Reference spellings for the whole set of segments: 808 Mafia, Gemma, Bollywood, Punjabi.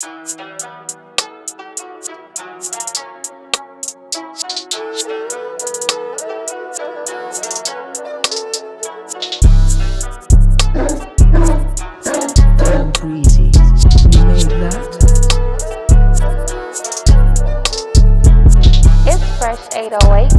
808 game. It's fresh 808,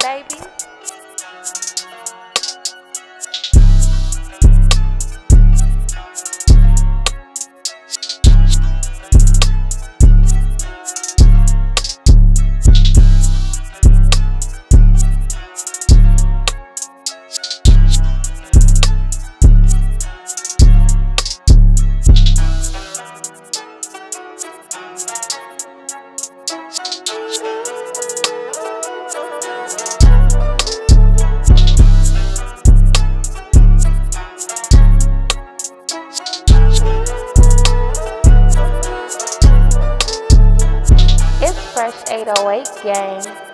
baby. Fresh 808 game.